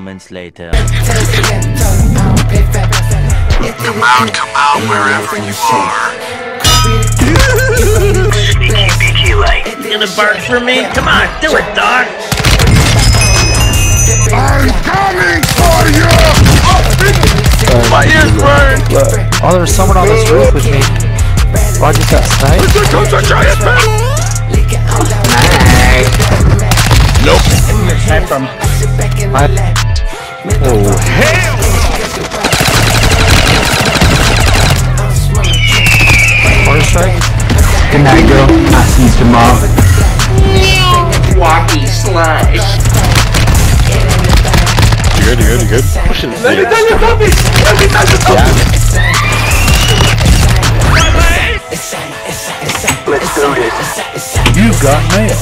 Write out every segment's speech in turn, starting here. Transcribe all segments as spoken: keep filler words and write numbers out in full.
moments later. Come out, come out, wherever you are. B Q B Q light. You gonna bark for me? Come on, do it, dog. I'm coming for you! Oh, my ears burn! Look. Oh, there's someone on this roof with me. Roger that snipe. There comes a giant man! Hey. Nope. Hi from. Hi. Oh, hell! Water strike? Good night, girl. I'll see you tomorrow. Walkie slide. You're good, you're good, you're good. Let me touch your puppy! Let me touch your puppy! Yeah. Let's do this. You got mail.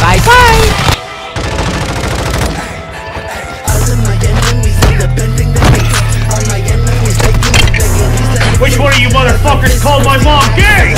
Bye bye! Which one of you motherfuckers called my mom gay?